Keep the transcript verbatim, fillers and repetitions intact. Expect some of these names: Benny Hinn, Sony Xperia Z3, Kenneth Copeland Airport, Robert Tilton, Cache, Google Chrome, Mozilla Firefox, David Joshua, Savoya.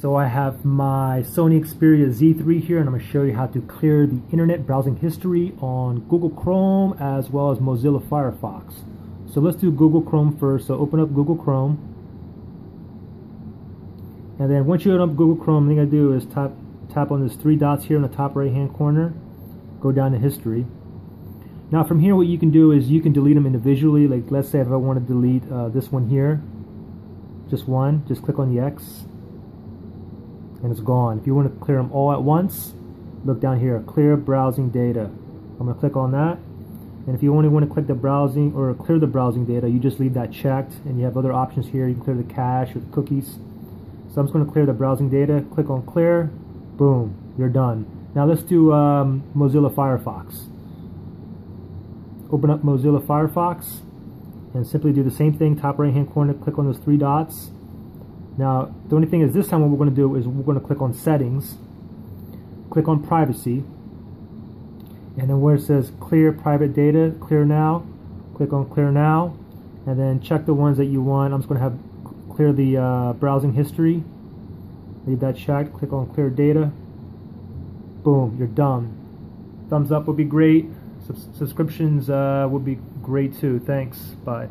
So I have my Sony Xperia Z three here, and I'm going to show you how to clear the internet browsing history on Google Chrome as well as Mozilla Firefox. So let's do Google Chrome first. So open up Google Chrome, and then once you open up Google Chrome, the thing I do is tap tap on these three dots here in the top right hand corner, go down to history. Now from here what you can do is you can delete them individually. Like let's say if I want to delete uh, this one here, just one, just click on the X and it's gone. If you want to clear them all at once, look down here, clear browsing data. I'm going to click on that, and if you only want to click the browsing or clear the browsing data, you just leave that checked, and you have other options here. You can clear the cache or the cookies. So I'm just going to clear the browsing data, click on clear, boom, you're done. Now let's do um, Mozilla Firefox. Open up Mozilla Firefox and simply do the same thing, top right hand corner, click on those three dots. Now the only thing is this time what we're going to do is we're going to click on settings, click on privacy, and then where it says clear private data, clear now, click on clear now, and then check the ones that you want. I'm just going to have clear the uh, browsing history, leave that checked, click on clear data, boom, you're done. Thumbs up would be great. Subscriptions uh, would be great too. Thanks. Bye.